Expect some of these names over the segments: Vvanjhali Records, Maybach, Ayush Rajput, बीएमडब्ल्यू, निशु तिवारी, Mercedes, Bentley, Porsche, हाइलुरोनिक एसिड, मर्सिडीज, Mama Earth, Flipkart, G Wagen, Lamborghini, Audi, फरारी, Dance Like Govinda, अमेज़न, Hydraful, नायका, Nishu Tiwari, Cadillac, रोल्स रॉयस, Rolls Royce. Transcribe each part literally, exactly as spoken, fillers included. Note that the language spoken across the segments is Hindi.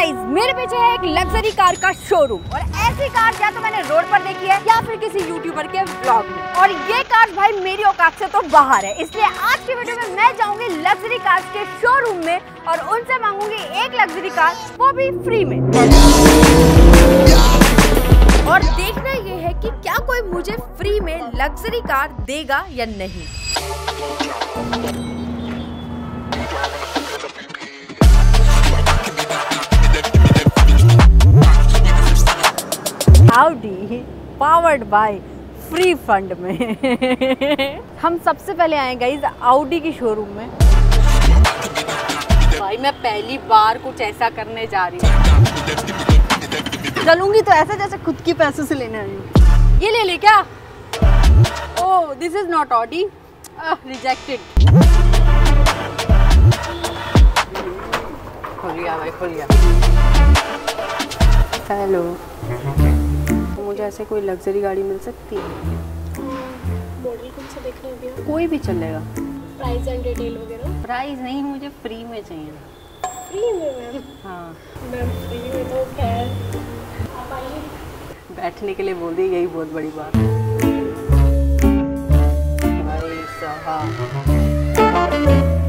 गाइज मेरे पीछे है एक लग्जरी कार का शोरूम और ऐसी कार या तो मैंने रोड पर देखी है या फिर किसी यूट्यूबर के ब्लॉग में, और ये कार भाई मेरी औकात से तो बाहर है। इसलिए आज की वीडियो में मैं जाऊंगी लग्जरी कार के शोरूम में और उनसे मांगूंगी एक लग्जरी कार, वो भी फ्री में। और देखना ये है कि क्या कोई मुझे फ्री में लग्जरी कार देगा या नहीं। Audi powered by free fund में हम सबसे पहले आए गाइज Audi की शोरूम में। भाई मैं पहली बार कुछ ऐसा करने जा रही हूँ, चलूंगी तो ऐसा जैसे खुद के पैसों से लेने आई हूँ। ये ले ले क्या? Oh this is not Audi, rejected. खुल गया भाई, खुल गया। हेलो, मुझे ऐसे कोई लग्जरी गाड़ी मिल सकती है? मॉडल कौन सा देख रहे हो भैया? कोई भी चलेगा। प्राइस एंड डिटेल वगैरह? प्राइस नहीं, मुझे फ्री में चाहिए। फ्री में मैम? हाँ मैम फ्री में तो खैर आप आइए। बैठने के लिए बोल दी, यही बहुत बड़ी बात। भाई साहब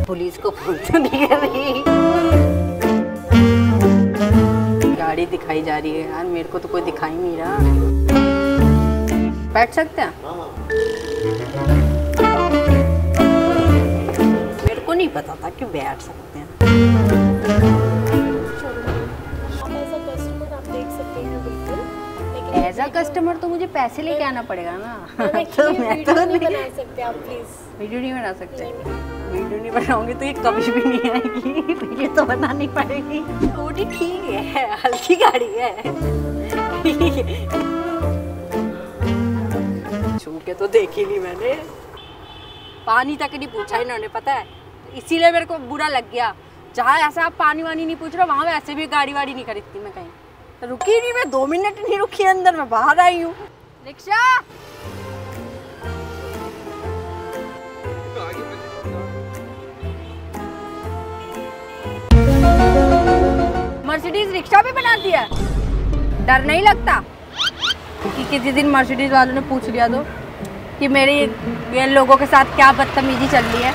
पुलिस को फोन तो नहीं कर रही। गाड़ी दिखाई जा रही है यार, मेरे को तो कोई दिखाई नहीं रहा। बैठ सकते हैं? मेरे को नहीं पता था कि बैठ सकते हैं। एज अ कस्टमर आप देख सकते हैं बिल्कुल, लेकिन एज अ कस्टमर तो मुझे पैसे लेके आना पड़ेगा ना। तो मैं तो नहीं बना सकते, आप प्लीज वीडियो नहीं बना सकते। वीडियो नहीं बनाऊंगी तो ये कभी भी नहीं आएगी। वीडियो तो बनानी पड़ेगी। स्कूटी ठीक है, हल्की गाड़ी है। छूट के तो देखी नहीं मैंने, पानी तक नहीं पूछा इन्होंने, पता है, इसीलिए मेरे को बुरा लग गया। जहाँ ऐसा आप पानी वानी नहीं पूछ रहे हो, वहाँ वैसे भी गाड़ी वाड़ी नहीं खरीदती मैं कहीं। तो रुकी नहीं मैं, दो मिनट नहीं रुकी अंदर, मैं बाहर आई हूँ। रिक्शा मर्सिडीज रिक्शा भी बना दिया। डर नहीं लगता कि किसी दिन मर्सिडीज वालों ने पूछ लिया तो कि मेरे ये लोगों के साथ क्या बदतमीजी चल रही है।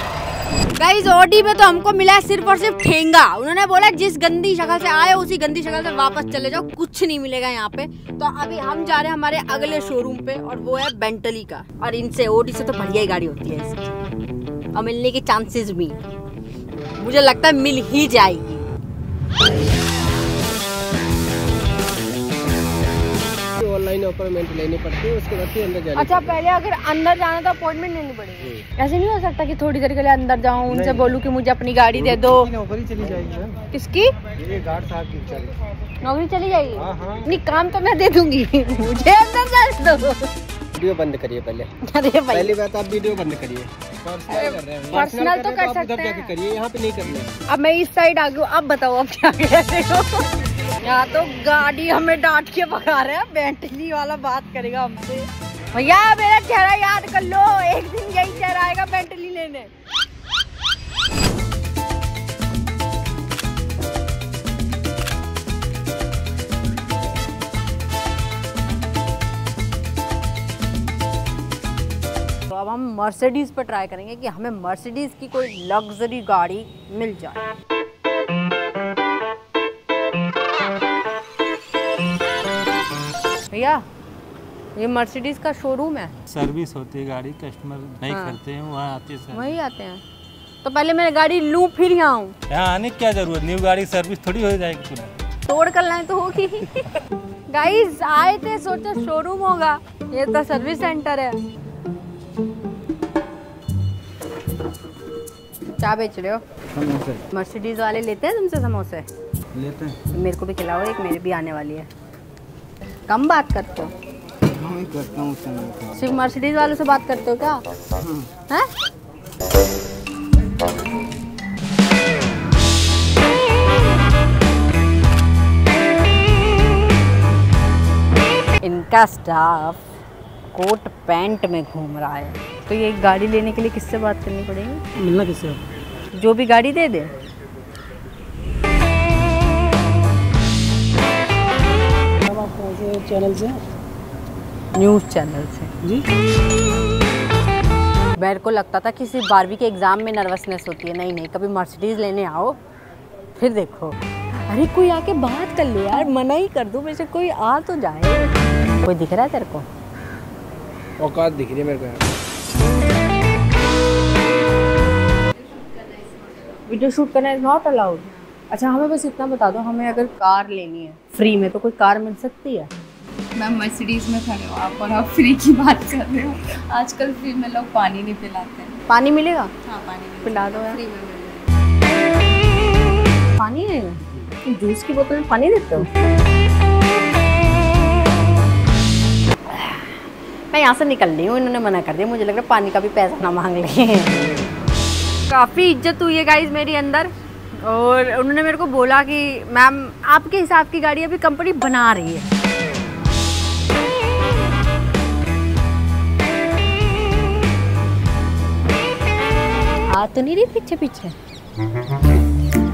गाइस Audi में तो हमको मिला सिर्फ और सिर्फ ठेंगा। उन्होंने बोला जिस गंदी शक्ल से आए उसी गंदी शक्ल से वापस चले जाओ, कुछ नहीं मिलेगा यहाँ पे। तो अभी हम जा रहे हैं हमारे अगले शोरूम पे और वो है बेंटली का, और इनसे Audi से तो बढ़िया ही गाड़ी होती है इसकी, और मिलने के चांसेस भी मुझे लगता है मिल ही जाएगी। ऑनलाइन अपॉइंटमेंट लेनी पड़ती है, उसके बाद ही अंदर जाना। अच्छा पहले अगर अंदर जाना तो अपॉइंटमेंट लेनी पड़ेगी? ऐसे नहीं हो सकता कि थोड़ी देर के लिए अंदर जाऊं, उनसे बोलूं कि मुझे अपनी गाड़ी दे दो। नौकरी चली जाएगी। किसकी? मेरे गार्ड साहब की चली नौकरी चली जाएगी। अपनी काम तो मैं दे दूंगी, मुझे अंदर जाने दो। वीडियो बंद करिए पहले, पहली बात आप वीडियो बंद करिए। पर्सनल तो कर सकते हैं, यहाँ पे नहीं करना। अब मैं इस साइड आ गई, अब बताओ आप क्या कहते हो? यहाँ तो गाड़ी हमें डांट के पका रहे हैं, बेंटली वाला बात करेगा हमसे। भैया मेरा चेहरा याद कर लो, एक दिन यही चेहरा आएगा बेंटली लेने। तो अब हम मर्सिडीज पर ट्राई करेंगे कि हमें मर्सिडीज की कोई लग्जरी गाड़ी मिल जाए। भैया ये मर्सिडीज का शोरूम है? सर्विस होती है गाड़ी, कस्टमर नहीं हाँ। करते हैं, वहाँ आते हैं, वही आते हैं। तो पहले मैं गाड़ी लूँ फिर यहाँ आऊँ? यहाँ आने की क्या जरूरत, न्यू गाड़ी सर्विस थोड़ी हो जाएगी, तोड़ कर लाए तो होगी। गाइस आए थे सोचा शोरूम होगा, ये तो सर्विस सेंटर है। क्या बेच रहे हो? मर्सिडीज वाले लेते हैं तुमसे समोसे? लेते हैं। मेरे को भी खिलाओ एक, मेरे भी आने वाली है। कम बात करते हो? नहीं करता हूँ। सिर्फ मर्सिडीज वालों से बात करते हो क्या? हाँ। इनका स्टाफ कोट पैंट में घूम रहा है। तो ये गाड़ी लेने के लिए किससे बात करनी पड़ेगी? मिलना किससे? जो भी गाड़ी दे दे। चैनल से? न्यूज़ चैनल से जी। बैर को लगता था कि सिर्फ बारहवीं के एग्ज़ाम में नर्वसनेस होती है, नहीं नहीं कभी मर्सिडीज़ लेने आओ फिर देखो। अरे कोई आके बात कर ले यार, मना ही कर दूँ वैसे कोई आ तो जाए। कोई दिख रहा है तेरे को? औकात दिख रही है मेरे को। वीडियो शूट करना इज नॉट अलाउड। अच्छा हमें बस इतना बता दो, हमें अगर कार लेनी है फ्री में तो कोई कार मिल सकती है? मैम मर्सिडीज़ में खड़े हो आप और आप फ्री की बात कर रहे हो। आजकल फ्री में लोग पानी नहीं पिलाते हैं। पानी मिलेगा? हाँ पानी मिलेगा। पिला दो यार। फ्री में पानी है ना? जूस की बोतल में पानी देते हो? मैं यहाँ से निकल रही हूँ, इन्होंने मना कर दिया। मुझे लग रहा है पानी का भी पैसा ना मांग लें। काफ़ी इज्जत हुई है गाइज मेरी अंदर। और उन्होंने मेरे को बोला कि मैम आपके हिसाब की गाड़ी अभी कंपनी बना रही है। तो नहीं रही पीछे पीछे।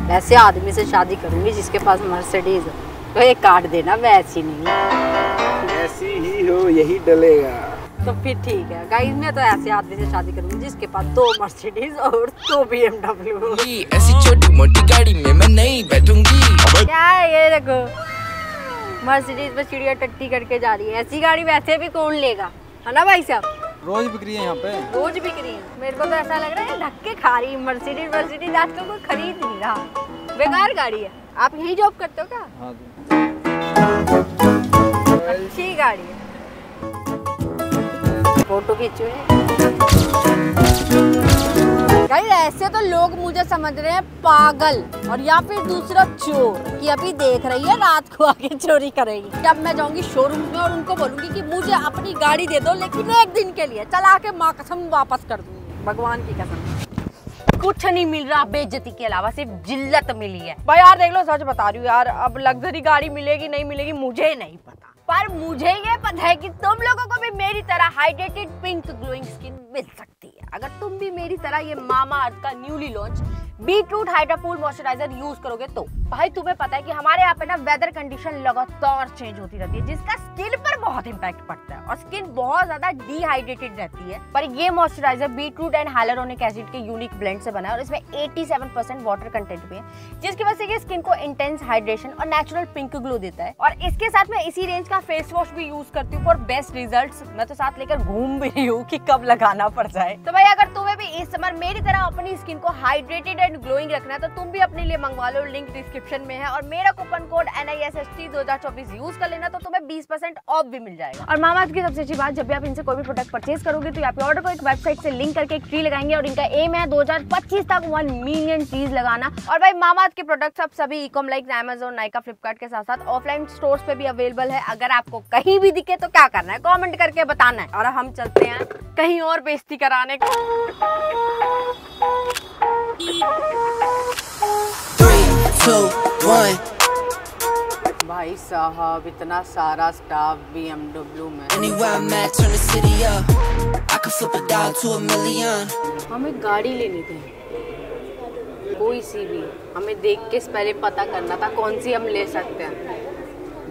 वैसे आदमी से शादी करूंगी जिसके पास मर्सिडीज है, तो ये काट देना। वैसी नहीं ऐसी ही हो, यही डलेगा। तो फिर ठीक है गाइस, मैं तो ऐसे आदमी से शादी करूंगी जिसके पास दो मर्सिडीज और दो बीएमडब्ल्यू। ऐसी छोटी मोटी गाड़ी में मैं नहीं बैठूंगी। क्या ये देखो मर्सिडीज में चिड़िया टट्टी करके जा रही है। ऐसी गाड़ी वैसे भी कौन लेगा, है ना भाई साहब? रोज बिक्री है यहाँ पे, रोज बिक्री है। मेरे को तो ऐसा लग रहा है धक्के खा रही मर्सिडीज। मर्सिडीज आजकल कोई खरीद नहीं रहा, बेकार गाड़ी है। आप यही जॉब करते हो क्या? हाँ। अच्छी गाड़ी है, फोटो खींचो। ऐसे तो लोग मुझे समझ रहे हैं पागल, और या फिर दूसरा चोर कि अभी देख रही है रात को आके चोरी करेगी। तब मैं जाऊंगी शोरूम में और उनको बोलूंगी कि मुझे अपनी गाड़ी दे दो, लेकिन एक दिन के लिए। चला के माँ कसम वापस कर दूंगी, भगवान की कसम। कुछ नहीं मिल रहा बेइज्जती के अलावा, सिर्फ जिल्लत मिली है भाई। यार देख लो, सच बता रही हूँ यार। अब लग्जरी गाड़ी मिलेगी नहीं मिलेगी मुझे नहीं पता, पर मुझे ये पता है कि तुम लोगों को भी मेरी तरह हाइड्रेटेड पिंक ग्लोइंग स्किन मिल सकती है अगर तुम भी मेरी तरह ये मामा अर्थ का newly launch beetroot hydraful moisturiser use करोगे तो। भाई तुम्हें पता है कि हमारे यहाँ पे ना वेदर कंडीशन लगातार चेंज होती रहती है, जिसका स्किन पर बहुत इम्पैक्ट पड़ता है और स्किन बहुत ज्यादा डिहाइड्रेटेड रहती है। पर ये moisturiser beetroot and हाइलुरोनिक एसिड के यूनिक ब्लेंड से बना है और इसमें सत्तासी परसेंट वाटर कंटेंट भी है, जिसकी वजह से ये स्किन को इंटेंस हाइड्रेशन और नेचुरल पिंक ग्लो देता है। और इसके साथ मैं इसी रेंज का फेस वॉश भी यूज करती हूँ फॉर बेस्ट रिजल्ट्स। मैं तो साथ लेकर घूम भी रही हूँ कि कब लगाना पड़ जाए। तो भाई अगर तुम्हें भी इस समर मेरी तरह अपनी स्किन को हाइड्रेटेड एंड ग्लोइंग रखना है तो तुम भी अपने लिए मंगवा लो, लिंक डिस्क्रिप्शन में है। और मेरा coupon code N I S S T दो हज़ार चौबीस यूज कर लेना तो तुम्हें बीस परसेंट ऑफ भी मिल जाएगा। और मामा अर्थ की सबसे अच्छी बात, जब भी आप इनसे कोई भी प्रोडक्ट परचेज करोगे तो आपके ऑर्डर को एक वेबसाइट से लिंक करके एक ट्री लगाएंगे और इनका एम है दो हज़ार पच्चीस तक एक मिलियन चीज लगाना। और भाई मामा अर्थ के प्रोडक्ट सब सभी e-com like अमेज़न, नायका, Flipkart के साथ साथ ऑफलाइन स्टोर पे भी अवेलेबल है। अगर आपको कहीं भी दिखे तो क्या करना है, कॉमेंट करके बताना है। और हम चलते हैं कहीं और बेइज्जती कराने को। भाई साहब इतना सारा स्टाफ बीएमडब्ल्यू में। हमें गाड़ी लेनी थी कोई सी भी, हमें देख के पहले पता करना था कौन सी हम ले सकते हैं।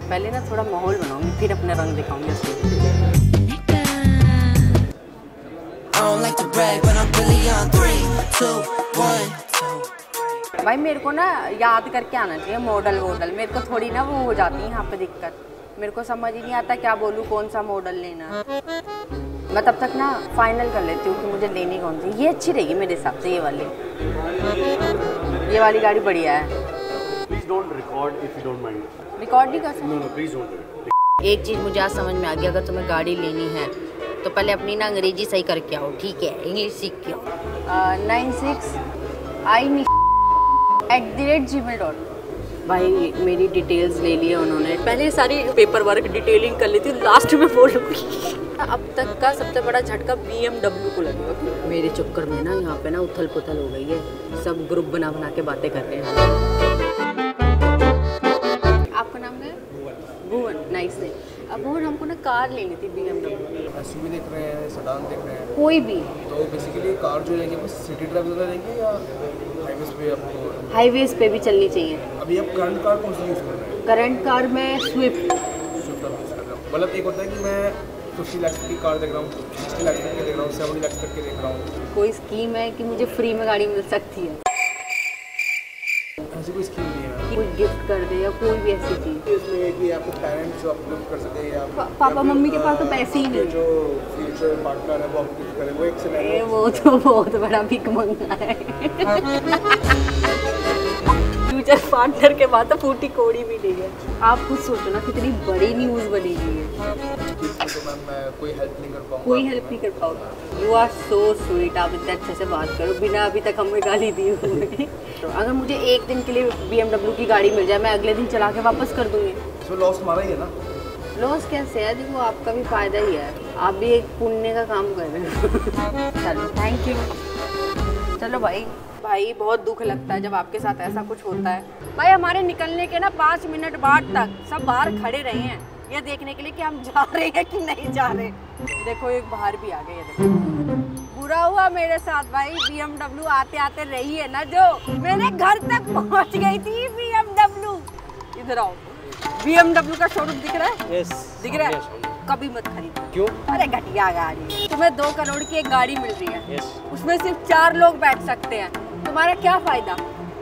पहले ना थोड़ा माहौल बनाऊंगी फिर अपने रंग दिखाऊंगी उसको। भाई मेरे को ना याद करके आना चाहिए मॉडल वोडल। मेरे को थोड़ी ना वो हो जाती है यहाँ पे दिक्कत, मेरे को समझ ही नहीं आता क्या बोलूँ कौन सा मॉडल लेना। मैं तब तक ना फाइनल कर लेती हूँ कि मुझे लेनी कौन सी। ये अच्छी रहेगी मेरे हिसाब से, ये वाली ये वाली गाड़ी बढ़िया है। Please don't record if you don't mind. Record नहीं कर सकते? No, no, please don't do it. एक चीज़ मुझे आज समझ में आ गई, अगर तुम्हें गाड़ी लेनी है तो पहले अपनी ना अंग्रेजी सही करके आओ, ठीक है? इंग्लिश सीख के आओ। नाइन सिक्स आई नी eight the rate gmail dot com. भाई मेरी डिटेल्स ले ली है उन्होंने, पहले सारी पेपर वर्क डिटेलिंग कर ली थी, लास्ट में बोलूँगी। अब तक का सबसे बड़ा झटका बीएमडब्ल्यू को लगा। मेरे चक्कर में ना यहाँ पे ना उथल पुथल हो गई है, सब ग्रुप बना बना के बातें कर रहे हैं। आपका नाम है भुवन? नाइस है। अब भुवन हमको ना कार लेनी थी बीएमडब्ल्यू। एसयूवी देख रहे हैं, सेडान देख रहे हैं, कोई भी। तो बेसिकली कार जो लेंगे वो सिटी ड्राइव ज़्यादा लेंगे या हाईवेज पे? आपको हाईवेज पे भी चलनी चाहिए। अभी आप करंट कार कौन सी यूज़ कर रहे हैं? करंट कार में स्विफ्ट। स्विफ्ट मतलब एक होता है कि मैं फिफ्टी लाख की कार देख रहा हूँ, सिक्सटी लाख तक की देख रहा हूँ, सेवेंटी लाख तक की देख रहा हूँ। कोई स्कीम है कि मुझे फ्री में गाड़ी मिल सकती है? ऐसी कोई स्कीम नहीं है कि कोई गिफ्ट कर दे या कोई भी ऐसी चीज़। इसमें है कि आपको पेरेंट्स जो आप गिफ्ट कर सकते हैं या पा, पापा मम्मी के पास तो पैसे ही नहीं, जो फ्यूचर पार्टनर है वो आप गिफ्ट करें, वो एक सिनेरियो। वो तो बहुत बड़ा भिक मंगना है। फ्यूचर पार्टनर के बाद तो फूटी कोड़ी भी नहीं है। आप कुछ सोचो ना, कितनी बड़ी न्यूज़ बनेगी ये। कोई हेल्प नहीं कर पाऊंगा, कोई हेल्प नहीं कर पाऊंगा। यू आर सो स्वीट, आप इतने अच्छे से बात करो बिना अभी तक हमें गाली दी हुई। अगर मुझे एक दिन के लिए बीएमडब्ल्यू की गाड़ी मिल जाए, मैं अगले दिन चला के वापस कर दूंगी। तो लॉस हमारा ही है ना। लॉस कैसे है? देखो आपका भी फायदा ही है, आप भी एक पुण्य का काम कर रहे हो। चलो थैंक यू। चलो भाई भाई बहुत दुख लगता है जब आपके साथ ऐसा कुछ होता है। भाई हमारे निकलने के ना पाँच मिनट बाद तक सब बाहर खड़े रहे हैं ये देखने के लिए कि हम जा रहे हैं कि नहीं जा रहे। देखो एक बाहर भी आ गए, ये देखो। बुरा हुआ मेरे साथ भाई, बीएमडब्ल्यू आते आते रही है ना जो, मेरे घर तक पहुंच गई थी बीएमडब्ल्यू। इधर आओ, बीएमडब्ल्यू का शोरूम दिख रहा है? यस दिख रहा है। कभी मत खरीदो। क्यों? अरे घटिया गाड़ी। तुम्हें दो करोड़ की एक गाड़ी मिल रही है, yes. उसमें सिर्फ चार लोग बैठ सकते हैं, तुम्हारा क्या फायदा?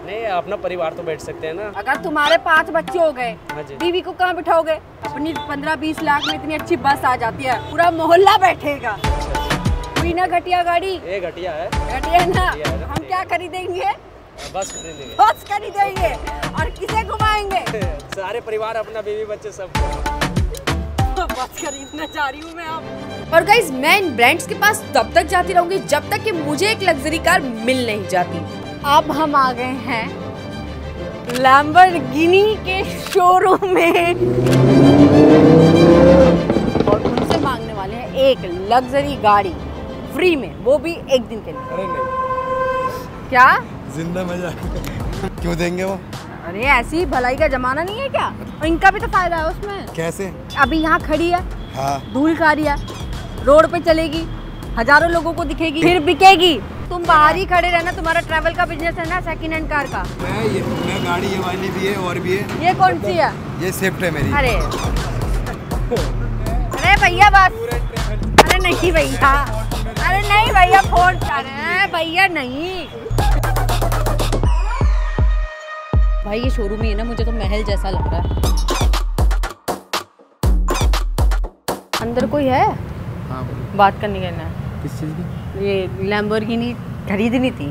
नहीं, अपना परिवार तो बैठ सकते हैं ना। अगर तुम्हारे पांच बच्चे हो गए, बीवी को कहाँ बिठाओगे? अपनी पंद्रह बीस लाख में इतनी अच्छी बस आ जाती है, पूरा मोहल्ला बैठेगा। बिना घटिया गाड़ी, ये घटिया है। घटिया ना, हम क्या खरीदेंगे? बस खरीदेंगे। बस खरीदेंगे और किसे घुमाएंगे? सारे परिवार, अपना बीवी बच्चे सब। बस खरीदना चाह रही हूँ मैं आप। और गाइज मैं इन ब्रांड्स के पास तब तक जाती रहूंगी जब तक कि मुझे एक लग्जरी कार मिल नहीं जाती। अब हम आ गए हैं लैम्बोर्गिनी के शोरूम में और उनसे मांगने वाले हैं एक लग्जरी गाड़ी फ्री में, वो भी एक दिन के लिए। अरे नहीं, क्या जिंदा मजा क्यों देंगे वो? अरे ऐसी भलाई का जमाना नहीं है क्या? और इनका भी तो फायदा है उसमें। कैसे? अभी यहाँ खड़ी है, हाँ। धूल खा रही है, रोड पे चलेगी, हजारों लोगों को दिखेगी, फिर बिकेगी। तुम बाहर ही खड़े रहना, तुम्हारा ट्रैवल का बिजनेस है ना, सेकंड हैंड कार का। मैं ये मैं गाड़ी ये वाली भी है और भी है। ये कौन सी है? ये स्विफ्ट है मेरी। अरे अरे भैया बस, अरे नहीं भैया, अरे नहीं भैया फोन, अरे भैया नहीं। भाई ये शोरूम ही है ना, मुझे तो महल जैसा लग रहा है। अंदर कोई है? हाँ, बात करनी है ना। किस चीज़ की? ये लैम्बोर्गिनी खरीदनी थी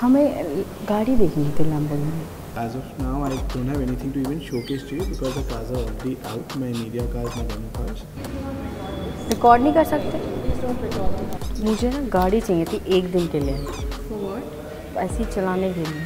हमें, गाड़ी देखनी थी Lamborghini. As of now I don't have anything to even showcase to you because the cars are already out. My media cars, my demo cars. Record नहीं कर सकते? मुझे ना गाड़ी चाहिए थी एक दिन के लिए। For what? ऐसी चलाने के लिए,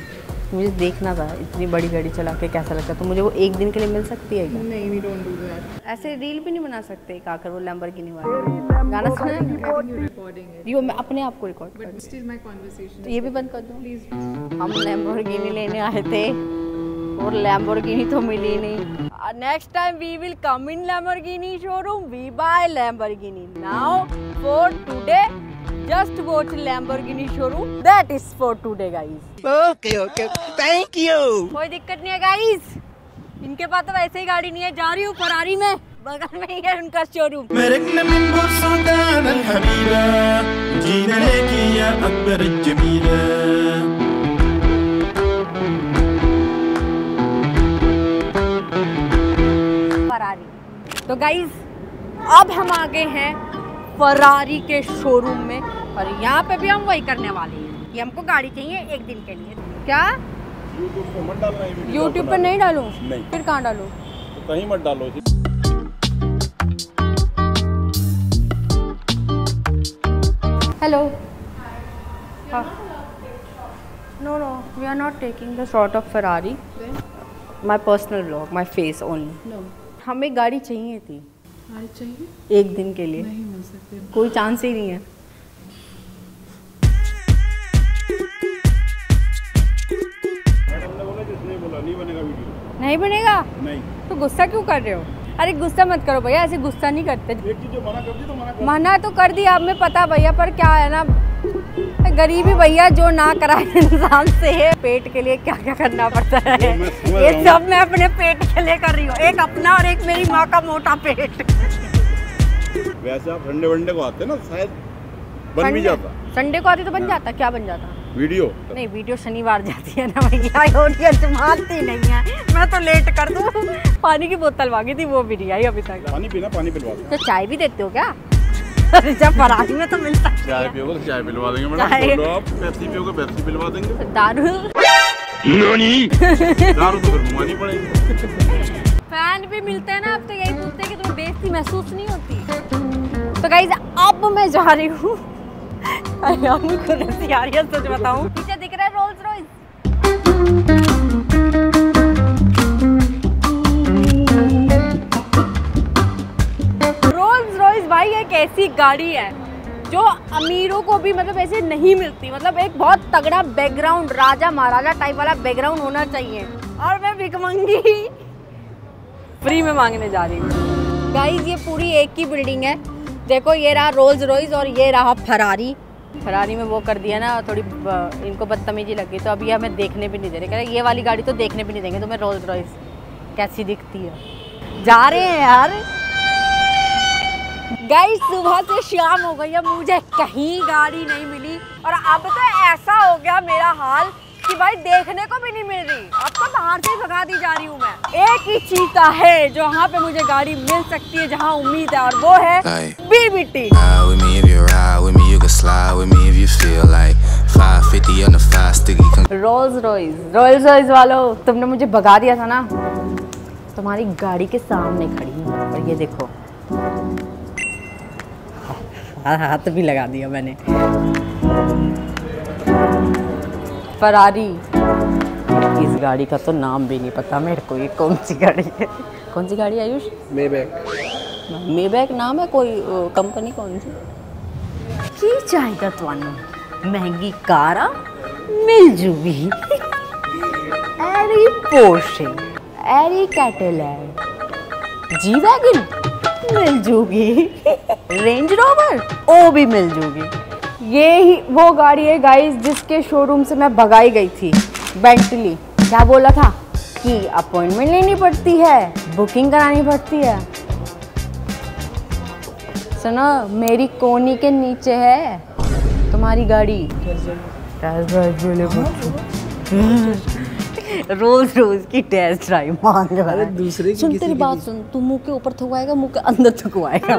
मुझे देखना था इतनी बड़ी गाड़ी चला के कैसा लगता है। तो मुझे वो एक दिन के लिए मिल सकती है क्या? नहीं, we don't do that. ऐसे रील भी नहीं बना सकते काकर वो लैम्बोर्गिनी वाला गाना सुना। यो मैं अपने आप को रिकॉर्ड कर रही हूँ। ये भी बंद कर दो प्लीज। हम लैम्बोर्गिनी लेने आए थे और लैम्बोर्गिनी तो मिली नहीं। Next time we will come in Lamborghini showroom, we buy Lamborghini. Now for today Just watch Lamborghini showroom. That is for today, guys. Okay, okay. Thank you. कोई दिक्कत नहीं है guys. इनके पास तो वैसे ही गाड़ी नहीं है, जा रही हूँ फरारी में, बगल में ही है उनका शोरूम। फरारी। तो guys, अब हम आ गए हैं फरारी के शोरूम में और यहाँ पे भी हम वही करने वाले हैं कि हमको गाड़ी चाहिए एक दिन के लिए। क्या यूट्यूब पे मत डालना, यूट्यूब पे नहीं डालूं? नहीं। फिर कहाँ डालूं? तो कहीं मत डालो। Hello, no no we are not taking the shot of फरारी, my personal vlog, my face only. हमें गाड़ी चाहिए थी चाहिए एक दिन के लिए, नहीं मिल सकते, कोई चांस ही नहीं है। नहीं बोला, नहीं बनेगा वीडियो। नहीं बनेगा? नहीं। तो गुस्सा क्यों कर रहे हो? अरे गुस्सा मत करो भैया, ऐसे गुस्सा नहीं करते। एक चीज़ जो मना कर दी तो मना कर, मना तो कर दिया अब मैं पता भैया, पर क्या है ना गरीबी भैया जो ना कराए इंसान से पेट के लिए क्या क्या करना पड़ता है, ये सब मैं अपने पेट के लिए कर रही हूँ। एक अपना और एक मेरी माँ का मोटा पेट। वैसे आप संडे वनडे को आते ना, शायद बन भी जाता। संडे को आती तो बन जाता। क्या बन जाता? वीडियो। नहीं, वीडियो शनिवार जाती है ना भैया, ऑडियंस मानती नहीं है। मैं तो लेट कर दूँ। पानी की बोतल मांगी थी वो भी नहीं आई अभी तक। पानी पीना, पानी पिलवाओ। तो चाय भी देते हो क्या? जब फरारी में तो मिलता है। चाय पियोगे तो चाय पिलवा देंगे मैडम। आप पेप्सी पियोगे पेप्सी पिलवा देंगे। दारू नहीं, दारू तो घुमानी पड़ेगी। फैन भी मिलते हैं ना, आप तो यही पूछते हैं कि तुम्हें बेइज्जती महसूस नहीं होती? तो गाइस अब मैं जा रही हूँ, सच बताऊँ। पीछे दिख रहा है रोल्स रॉयस। भाई एक ऐसी गाड़ी है जो अमीरों को भी मतलब ऐसे नहीं मिलती। मतलब एक बहुत तगड़ा बैकग्राउंड, राजा महाराजा टाइप वाला बैकग्राउंड होना चाहिए। और मैं भिकमंगी फ्री में मांगने जा रही हूँ। गाइस ये पूरी एक ही बिल्डिंग है। देखो ये रहा रोल्स रॉयस और ये रहा फरारी। फरारी में वो कर दिया ना, थोड़ी इनको बदतमीजी लग गई, तो अभी हमें देखने भी नहीं दे रहे। कह रहे ये वाली गाड़ी तो देखने भी नहीं देंगे तुम्हें। रोल्स रॉयस कैसी दिखती है। जा रहे हैं यार गाइस, सुबह से शाम हो गई है, मुझे कहीं गाड़ी नहीं मिली। और अब तो ऐसा हो गया मेरा हाल कि भाई देखने को भी नहीं मिल रही। अब तो बाहर से भगा दी जा रही हूँ मैं। एक ही चीता है जहाँ पे मुझे गाड़ी मिल सकती है, जहाँ उम्मीद है, और वो है BBT. रोल्स रॉयस, रोल्स रॉयस वालों तुमने मुझे भगा दिया था ना। तुम्हारी गाड़ी के सामने खड़ी हूँ और ये देखो, हाथ भी लगा दिया मैंने। फरारी, इस गाड़ी का तो नाम भी नहीं पता मेरे को। ये कौन सी गाड़ी है? कौन सी गाड़ी है आयुष? मेबैक। मेबैक नाम है कोई कंपनी? कौन सी की चाहिए तुम्हें? महंगी कारा मिल जूगी। अरे पोर्शे, अरे कैडिलैक, जी वैगन मिल जूगी। रेंज रोवर ओ भी मिल जूगी। ये ही वो गाड़ी है गाइस जिसके शोरूम से मैं भगाई गई थी। बेंटली। क्या बोला था कि अपॉइंटमेंट लेनी पड़ती है, बुकिंग करानी पड़ती है। सुनो, मेरी कोनी के नीचे है तुम्हारी गाड़ी। रोल्स रोल्स की टेस्ट ड्राइव मांग रहा है। दूसरे की सुन, तेरी बात सुन, तू मुंह के ऊपर थकवाएगा, मुंह के अंदर थकवाएगा।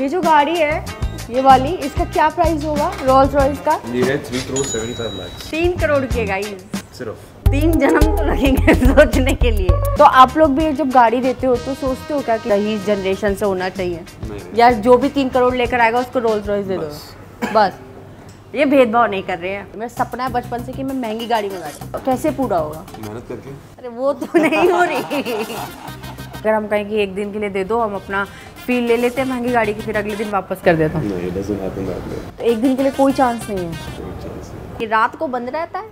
ये जो गाड़ी है ये वाली, इसका क्या प्राइस होगा रोल्स रॉयस का? ये है तीन करोड़ पचहत्तर लाख। तीन करोड़ के गाइस, सिर्फ तीन जन्म तो लगेंगे सोचने के लिए। तो आप लोग भी जब गाड़ी देते हो तो सोचते हो क्या कि यही जनरेशन से होना चाहिए, या जो भी तीन करोड़ लेकर आएगा उसको रोल्स रॉयस दे दो? बस ये भेदभाव नहीं कर रहे हैं। मेरा सपना है बचपन से कि मैं महंगी गाड़ी में बैठूं। कैसे पूरा होगा? मेहनत करके। अरे वो तो नहीं हो रही। अगर हम कहें कि एक दिन के लिए दे दो, हम अपना फील ले लेते हैं महंगी गाड़ी की, फिर अगले दिन वापस कर देता हूँ। तो एक दिन के लिए कोई चांस नहीं है कि रात को बंद रहता है,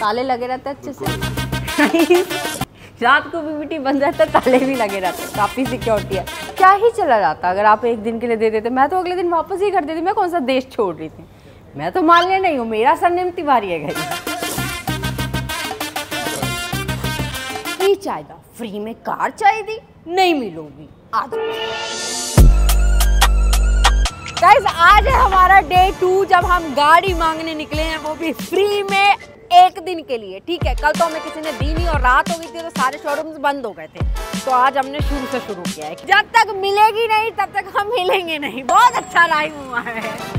ताले लगे रहते अच्छे से। रात को बीबीटी बंद रहता है, ताले भी लगे रहते हैं, काफ़ी सिक्योरिटी है। क्या ही चला जाता अगर आप एक दिन के लिए दे देते। मैं तो अगले दिन वापस ही कर देती। मैं कौन सा देश छोड़ रही थी? मैं तो मान ले नहीं हूँ, मेरा सरनेम तिवारी है। गाइस चाहिए फ्री में कार चाहिए, नहीं मिलूगी। गाइस आज है हमारा डे टू, जब हम गाड़ी मांगने निकले हैं वो भी फ्री में एक दिन के लिए। ठीक है, कल तो हमें किसी ने दी नहीं और रात हो गई थी तो सारे शोरूम्स बंद हो गए थे, तो आज हमने शुरू से शुरू किया है। जब तक मिलेगी नहीं तब तक हम मिलेंगे नहीं। बहुत अच्छा लाइव हुआ है।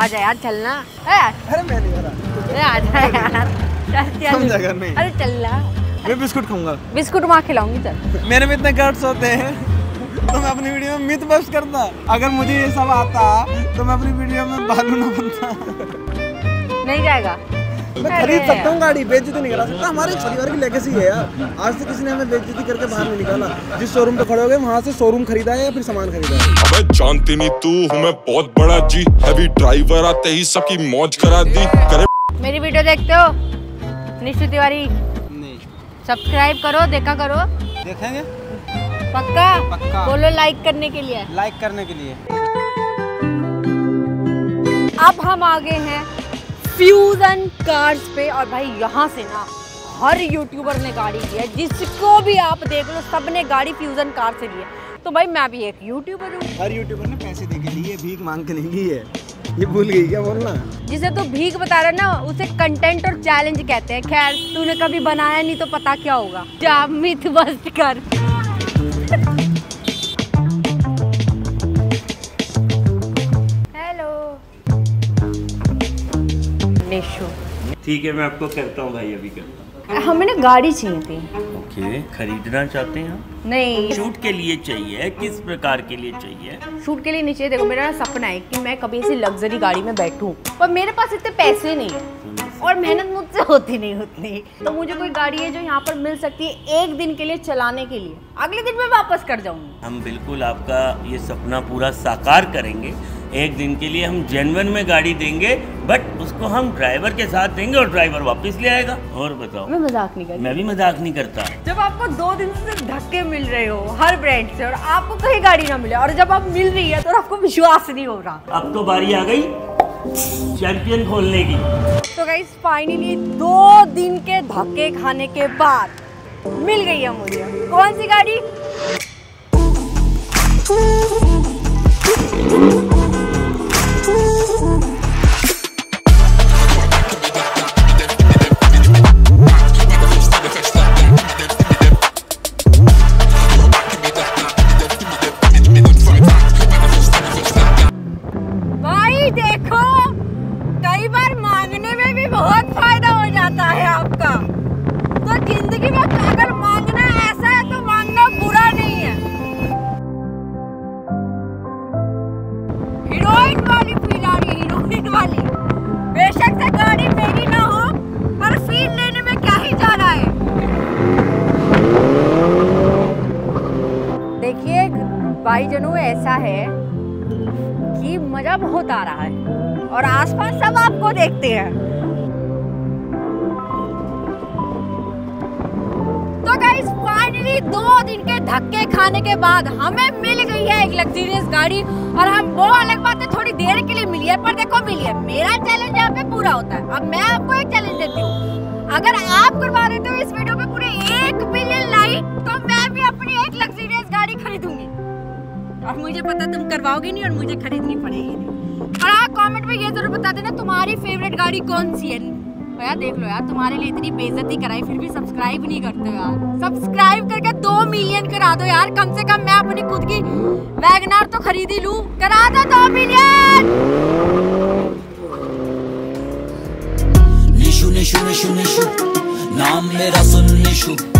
आजा यार, चलना है। अरे मैं नहीं आ रहा। आजा यार, चल चल। जगह नहीं। अरे चलना। मैं बिस्कुट खाऊंगा। बिस्कुट वहाँ खिलाऊंगी। चल, मेरे में इतने गट्स होते हैं तो मैं अपनी वीडियो में मिथ बस्ट करता। अगर मुझे ये सब आता तो मैं अपनी वीडियो में बालू ना बनता। नहीं जाएगा। मैं खरीद सकता हूँ गाड़ी, बेइज्जती नहीं करा सकता। हमारे परिवार की लेगेसी है यार, आज तक किसी ने हमें बेइज्जती करके बाहर नहीं निकाला। जिस शोरूम पे खड़े हो गए वहाँ से शोरूम खरीदा है या फिर सामान खरीदा है। अबे जानती नहीं तू, मैं बहुत बड़ा जी हैवी ड्राइवर, आते ही सबकी मौज करा दी। करे मेरी वीडियो देखते हो निशु तिवारी? नहीं। सब्सक्राइब करो, देखा करो। देखेंगे पक्का पक्का। बोलो लाइक करने के लिए, लाइक करने के लिए। अब हम आ गए हैं फ्यूजन कार्स पे। और भाई यहाँ से ना हर यूट्यूबर ने गाड़ी ली है, जिसको भी आप देख लो सबने गाड़ी फ्यूजन कार से ली है। तो भाई मैं भी एक यूट्यूबर हूँ। हर यूट्यूबर ने पैसे दे के लिए, भीख मांग के नहीं ली है। ये भूल गई क्या बोलना? जिसे तो भीख बता रहा ना उसे कंटेंट और चैलेंज कहते हैं। खैर तूने कभी बनाया नहीं तो पता क्या होगा। जा मिथ बस्त कर। हेलो निशु, ठीक है मैं आपको करता हूँ भाई, अभी करता हूँ। हमें ना गाड़ी चाहिए थी। ओके okay, खरीदना चाहते हैं आप? नहीं, शूट के लिए चाहिए। किस प्रकार के लिए चाहिए? शूट के लिए नहीं चाहिए। देखो मेरा सपना है कि मैं कभी ऐसी लग्जरी गाड़ी में बैठूं, पर मेरे पास इतने पैसे नहीं है और मेहनत मुझसे होती नहीं उतनी। तो मुझे कोई गाड़ी है जो यहाँ पर मिल सकती है एक दिन के लिए चलाने के लिए, अगले दिन मैं वापस कर जाऊँगी। हम बिल्कुल आपका ये सपना पूरा साकार करेंगे। एक दिन के लिए हम जेनवन में गाड़ी देंगे, बट उसको हम ड्राइवर के साथ देंगे और ड्राइवर वापस ले आएगा। और बताओ। मैं मजाक नहीं करता। मैं भी मजाक नहीं करता। जब आपको दो दिन से धक्के मिल रहे हो हर ब्रांड से और आपको कहीं गाड़ी ना मिले, और जब आप मिल रही है तो आपको विश्वास नहीं हो रहा। अब तो बारी आ गई चैंपियन खोलने की। तो गाइस फाइनली दो दिन के धक्के खाने के बाद मिल गई है मुझे। कौन सी गाड़ी? भाईजनों ऐसा है कि मजा बहुत आ रहा है और आसपास सब आपको देखते हैं। तो गाइस फाइनली दो दिन के धक्के खाने के बाद हमें मिल गई है एक लग्जरियस गाड़ी। और हम वो अलग बातें थोड़ी देर के लिए मिली है, पर देखो मिली है। मेरा चैलेंज यहाँ पे पूरा होता है। अब मैं आपको एक चैलेंज देती हूँ, अगर आप करवा देते हो इस वीडियो पे पूरे एक बिलियन लाइक तो मैं भी अपनी एक लग्जरियस गाड़ी खरीदूंगी। और मुझे पता तुम करवाओगे नहीं और मुझे खरीदनी पड़ेगी नहीं। और आप कमेंट में ये जरूर बता देना तुम्हारी फेवरेट गाड़ी कौन सी है। तो यार देख लो यार, तुम्हारे लिए इतनी बेइज्जती कराई फिर भी सब्सक्राइब नहीं करते यार। सब्सक्राइब करके दो मिलियन करा दो यार, कम से कम मैं अपनी खुद की वैगनार तो खरीद ही लूं। करा दो दो मिलियन। निशु निशु निशु निशु नाम मेरा सुन निशु।